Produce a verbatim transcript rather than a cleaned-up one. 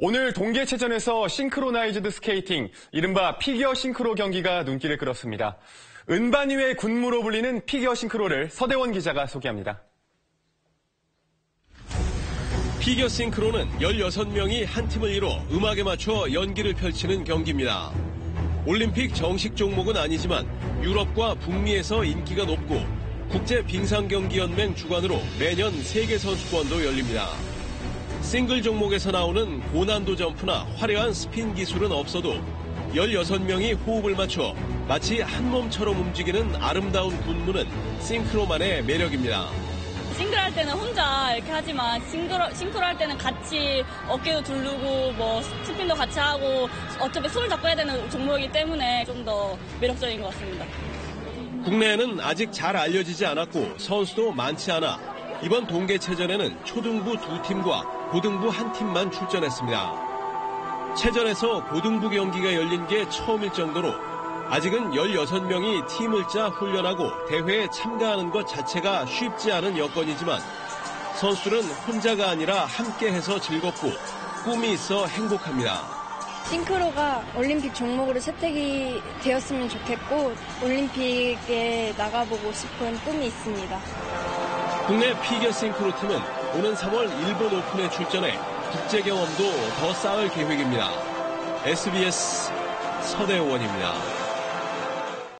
오늘 동계체전에서 싱크로나이즈드 스케이팅, 이른바 피겨 싱크로 경기가 눈길을 끌었습니다. 은반위의 군무로 불리는 피겨 싱크로를 서대원 기자가 소개합니다. 피겨 싱크로는 열여섯 명이 한 팀을 이뤄 음악에 맞춰 연기를 펼치는 경기입니다. 올림픽 정식 종목은 아니지만 유럽과 북미에서 인기가 높고 국제빙상경기연맹 주관으로 매년 세계선수권도 열립니다. 싱글 종목에서 나오는 고난도 점프나 화려한 스핀 기술은 없어도 열여섯 명이 호흡을 맞춰 마치 한 몸처럼 움직이는 아름다운 군무는 싱크로만의 매력입니다. 싱글 할 때는 혼자 이렇게 하지만 싱크로, 싱크로 할 때는 같이 어깨도 두르고 뭐 스핀도 같이 하고 어차피 손을 잡고 해야 되는 종목이기 때문에 좀 더 매력적인 것 같습니다. 국내에는 아직 잘 알려지지 않았고 선수도 많지 않아 이번 동계체전에는 초등부 두 팀과 고등부 한 팀만 출전했습니다. 체전에서 고등부 경기가 열린 게 처음일 정도로 아직은 열여섯 명이 팀을 짜 훈련하고 대회에 참가하는 것 자체가 쉽지 않은 여건이지만 선수들은 혼자가 아니라 함께해서 즐겁고 꿈이 있어 행복합니다. 싱크로가 올림픽 종목으로 채택이 되었으면 좋겠고 올림픽에 나가보고 싶은 꿈이 있습니다. 국내 피겨 싱크로 팀은 오는 삼월 일본 오픈에 출전해 국제 경험도 더 쌓을 계획입니다. 에스비에스 서대원입니다.